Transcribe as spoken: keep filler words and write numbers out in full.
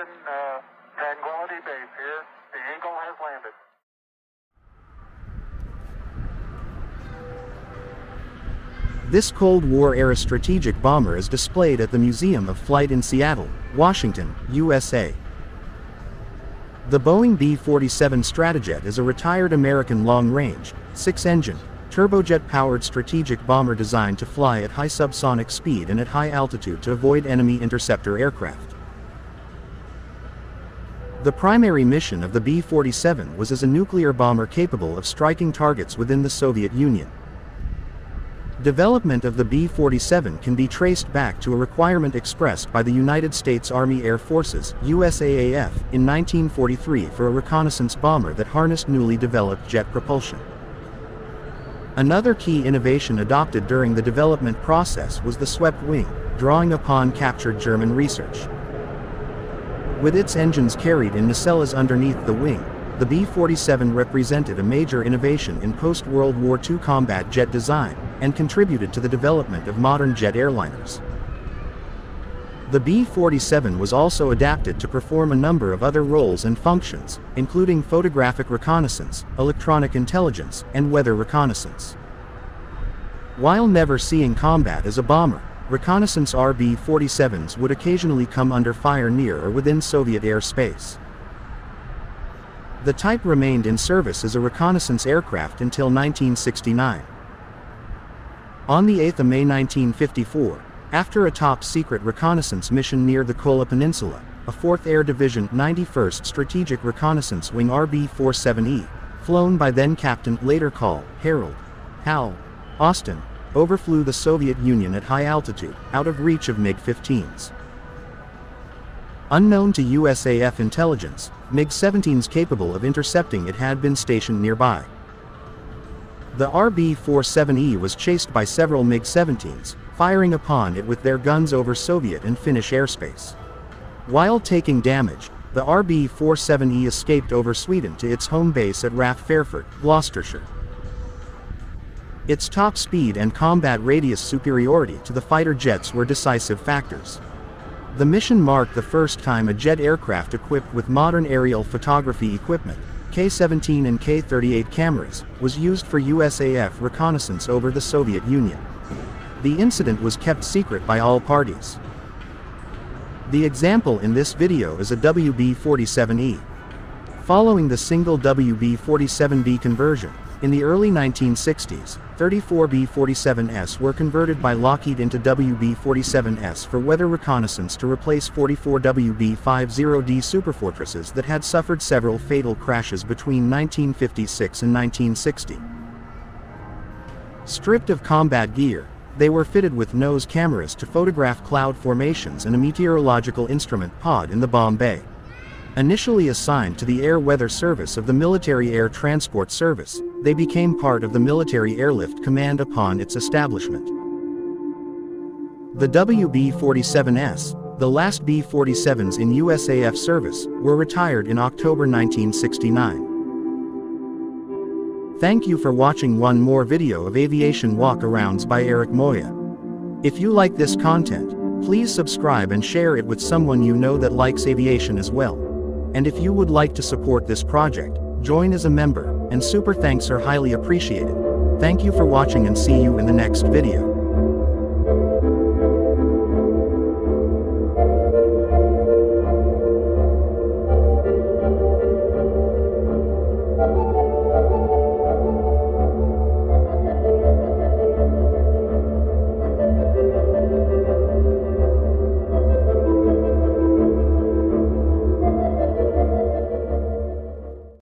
Houston uh, Tranquility Base here. The Eagle has landed. This Cold War era strategic bomber is displayed at the Museum of Flight in Seattle, Washington, U S A. The Boeing B forty-seven Stratojet is a retired American long-range, six-engine, turbojet-powered strategic bomber designed to fly at high subsonic speed and at high altitude to avoid enemy interceptor aircraft. The primary mission of the B forty-seven was as a nuclear bomber capable of striking targets within the Soviet Union. Development of the B forty-seven can be traced back to a requirement expressed by the United States Army Air Forces U S A A F in nineteen forty-three for a reconnaissance bomber that harnessed newly developed jet propulsion. Another key innovation adopted during the development process was the swept wing, drawing upon captured German research. With its engines carried in nacelles underneath the wing, the B forty-seven represented a major innovation in post-World War Two combat jet design, and contributed to the development of modern jet airliners. The B forty-seven was also adapted to perform a number of other roles and functions, including photographic reconnaissance, electronic intelligence, and weather reconnaissance. While never seeing combat as a bomber, reconnaissance R B forty-sevens would occasionally come under fire near or within Soviet airspace. The type remained in service as a reconnaissance aircraft until nineteen sixty-nine. On the eighth of May nineteen fifty-four, after a top-secret reconnaissance mission near the Kola Peninsula, a fourth Air Division ninety-first Strategic Reconnaissance Wing R B forty-seven E, flown by then-Captain, later called Harold Hal Austin, overflew the Soviet Union at high altitude, out of reach of MiG fifteens. Unknown to U S A F intelligence, MiG seventeens capable of intercepting it had been stationed nearby. The R B forty-seven E was chased by several MiG seventeens, firing upon it with their guns over Soviet and Finnish airspace. While taking damage, the R B forty-seven E escaped over Sweden to its home base at R A F Fairford, Gloucestershire. Its top speed and combat radius superiority to the fighter jets were decisive factors. The mission marked the first time a jet aircraft equipped with modern aerial photography equipment, K seventeen and K thirty-eight cameras, was used for U S A F reconnaissance over the Soviet Union. The incident was kept secret by all parties. The example in this video is a W B forty-seven E. Following the single W B forty-seven B conversion, in the early nineteen sixties, thirty-four B forty-seven S were converted by Lockheed into W B forty-seven S for weather reconnaissance to replace forty-four W B fifty D Superfortresses that had suffered several fatal crashes between nineteen fifty-six and nineteen sixty. Stripped of combat gear, they were fitted with nose cameras to photograph cloud formations and a meteorological instrument pod in the bomb bay. Initially assigned to the Air Weather Service of the Military Air Transport Service, they became part of the Military Airlift Command upon its establishment. The W B forty-seven S, the last B forty-sevens in U S A F service, were retired in October nineteen sixty-nine. Thank you for watching one more video of aviation walkarounds by Eric Moya. If you like this content, please subscribe and share it with someone you know that likes aviation as well. And if you would like to support this project, join as a member, and super thanks are highly appreciated. Thank you for watching and see you in the next video.